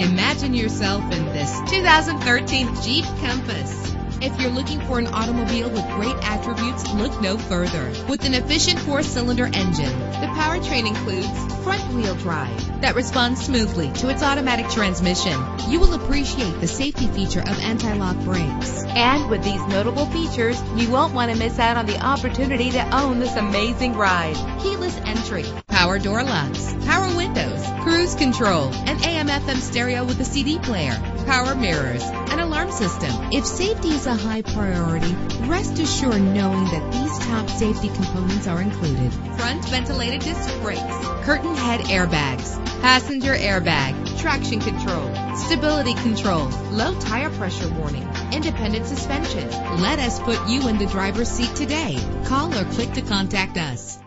Imagine yourself in this 2013 Jeep Compass. If you're looking for an automobile with great attributes, look no further. With an efficient 4-cylinder engine, the powertrain includes front-wheel drive that responds smoothly to its automatic transmission. You will appreciate the safety feature of anti-lock brakes. And with these notable features, you won't want to miss out on the opportunity to own this amazing ride. Keyless entry, power door locks, power windows, cruise control, an AM/FM stereo with a CD player, power mirrors, an alarm system. If safety is a high priority, rest assured knowing that these top safety components are included: front ventilated disc brakes, curtain head airbags, passenger airbag, traction control, stability control, low tire pressure warning, independent suspension. Let us put you in the driver's seat today. Call or click to contact us.